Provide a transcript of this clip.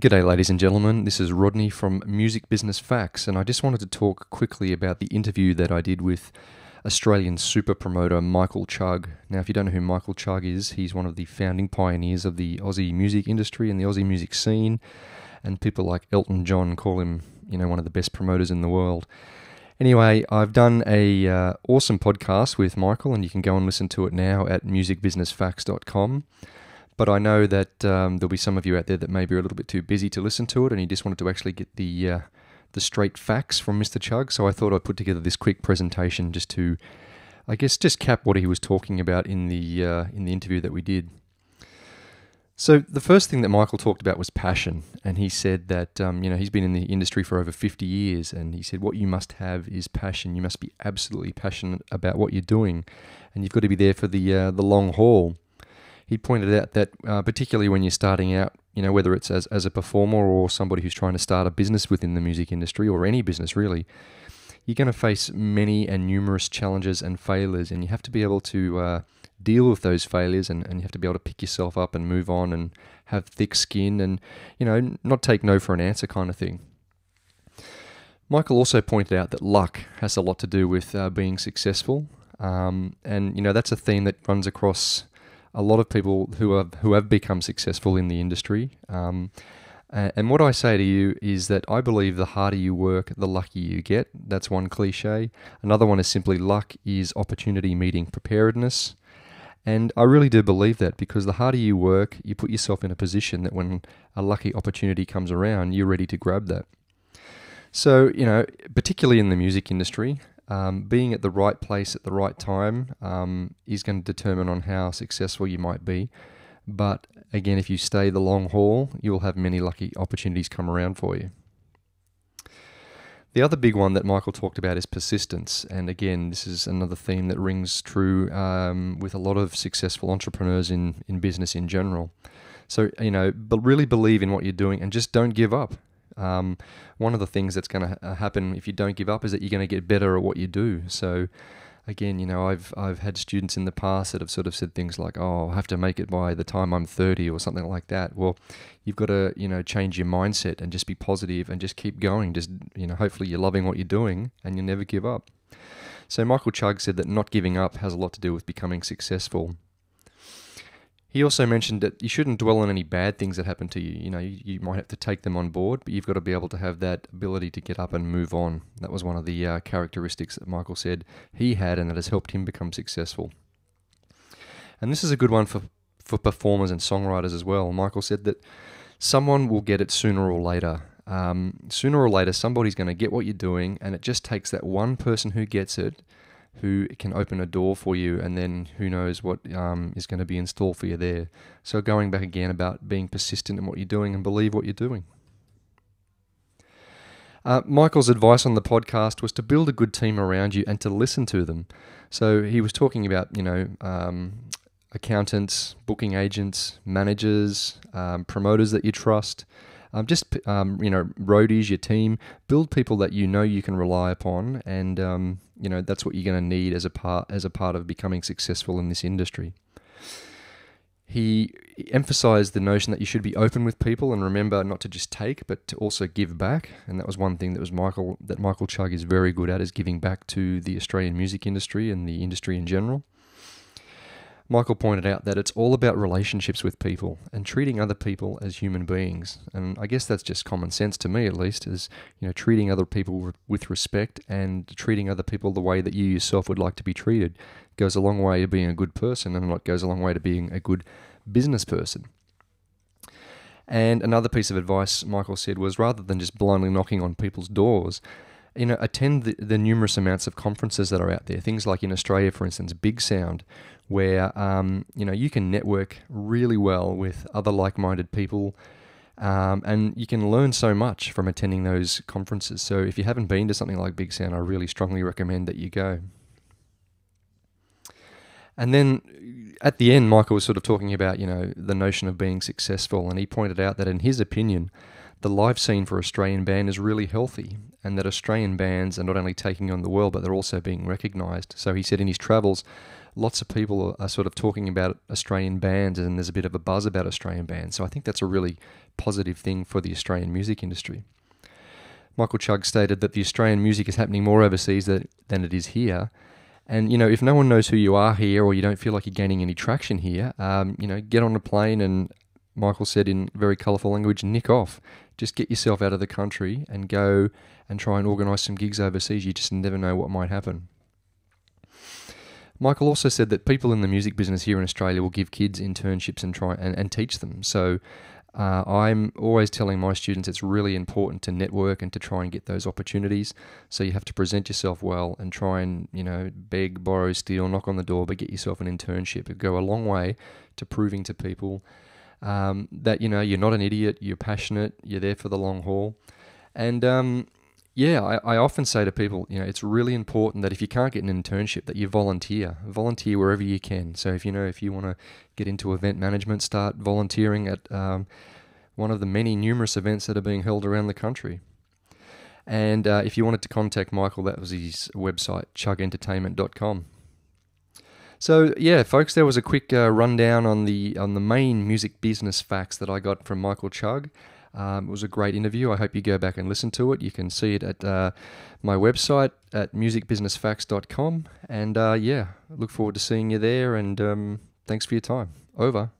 G'day ladies and gentlemen, this is Rodney from Music Business Facts, and I just wanted to talk quickly about the interview that I did with Australian super promoter Michael Chugg. Now if you don't know who Michael Chugg is, he's one of the founding pioneers of the Aussie music industry and the Aussie music scene, and people like Elton John call him, you know, one of the best promoters in the world. Anyway, I've done a awesome podcast with Michael, and you can go and listen to it now at musicbusinessfacts.com. But I know that there'll be some of you out there that maybe are a little bit too busy to listen to it, and you just wanted to actually get the straight facts from Mr. Chugg. So I thought I'd put together this quick presentation just to, I guess, just cap what he was talking about in the interview that we did. So the first thing that Michael talked about was passion, and he said that you know, he's been in the industry for over 50 years, and he said what you must have is passion. You must be absolutely passionate about what you're doing, and you've got to be there for the long haul. He pointed out that particularly when you're starting out, you know, whether it's as a performer or somebody who's trying to start a business within the music industry or any business really, you're going to face many and numerous challenges and failures, and you have to be able to deal with those failures, and you have to be able to pick yourself up and move on and have thick skin and, you know, not take no for an answer kind of thing. Michael also pointed out that luck has a lot to do with being successful, and, you know, that's a theme that runs across a lot of people who have become successful in the industry. And what I say to you is that I believe the harder you work, the luckier you get. That's one cliche. Another one is simply luck is opportunity meeting preparedness. And I really do believe that, because the harder you work, you put yourself in a position that when a lucky opportunity comes around, you're ready to grab that. So, you know, particularly in the music industry, being at the right place at the right time is going to determine on how successful you might be. But again, if you stay the long haul, you'll have many lucky opportunities come around for you. The other big one that Michael talked about is persistence. And again, this is another theme that rings true with a lot of successful entrepreneurs in business in general. So, you know, but really believe in what you're doing and just don't give up. One of the things that's going to happen if you don't give up is that you're going to get better at what you do. So again, you know, I've had students in the past that have sort of said things like, oh, I'll have to make it by the time I'm 30 or something like that. Well, you've got to, you know, change your mindset and just be positive and just keep going. Just, you know, hopefully you're loving what you're doing and you'll never give up. So Michael Chugg said that not giving up has a lot to do with becoming successful. He also mentioned that you shouldn't dwell on any bad things that happen to you. You know, you might have to take them on board, but you've got to be able to have that ability to get up and move on. That was one of the characteristics that Michael said he had, and that has helped him become successful. And this is a good one for performers and songwriters as well. Michael said that someone will get it sooner or later. Sooner or later, somebody's going to get what you're doing, and it just takes that one person who gets it, who can open a door for you, and then who knows what is going to be in store for you there. So going back again about being persistent in what you're doing and believe what you're doing. Michael's advice on the podcast was to build a good team around you and to listen to them. So he was talking about, you know, accountants, booking agents, managers, promoters that you trust, you know, roadies, your team. Build people that you know you can rely upon, and you know, that's what you're going to need as a part of becoming successful in this industry. He emphasized the notion that you should be open with people and remember not to just take, but to also give back. And that was one thing that Michael Chugg is very good at, is giving back to the Australian music industry and the industry in general. Michael pointed out that it's all about relationships with people and treating other people as human beings. And I guess that's just common sense to me, at least, is, you know, treating other people with respect and treating other people the way that you yourself would like to be treated. It goes a long way to being a good person, and it goes a long way to being a good business person. And another piece of advice Michael said was, rather than just blindly knocking on people's doors, you know, attend the numerous amounts of conferences that are out there. Things like in Australia, for instance, Big Sound, where, you know, you can network really well with other like-minded people, and you can learn so much from attending those conferences. So if you haven't been to something like Big Sound, I really strongly recommend that you go. And then at the end, Michael was sort of talking about, you know, the notion of being successful, and he pointed out that in his opinion, the live scene for Australian band is really healthy, and that Australian bands are not only taking on the world, but they're also being recognised. So he said in his travels, lots of people are sort of talking about Australian bands, and there's a bit of a buzz about Australian bands. So I think that's a really positive thing for the Australian music industry. Michael Chugg stated that the Australian music is happening more overseas than it is here. And, you know, if no one knows who you are here or you don't feel like you're gaining any traction here, you know, get on a plane and, Michael said in very colourful language, nick off. Just get yourself out of the country and go and try and organise some gigs overseas. You just never know what might happen. Michael also said that people in the music business here in Australia will give kids internships and teach them. So I'm always telling my students it's really important to network and to try and get those opportunities. So you have to present yourself well and try and, you know, beg, borrow, steal, knock on the door, but get yourself an internship. It'll go a long way to proving to people that, you know, you're not an idiot, you're passionate, you're there for the long haul. And yeah, I often say to people, you know, it's really important that if you can't get an internship, that you volunteer. Volunteer wherever you can. So if you know, if you want to get into event management, start volunteering at one of the many numerous events that are being held around the country. And if you wanted to contact Michael, that was his website, chuggentertainment.com. So yeah, folks, there was a quick rundown on the main music business facts that I got from Michael Chugg. It was a great interview. I hope you go back and listen to it. You can see it at my website at musicbusinessfacts.com. And yeah, look forward to seeing you there. And thanks for your time. Over.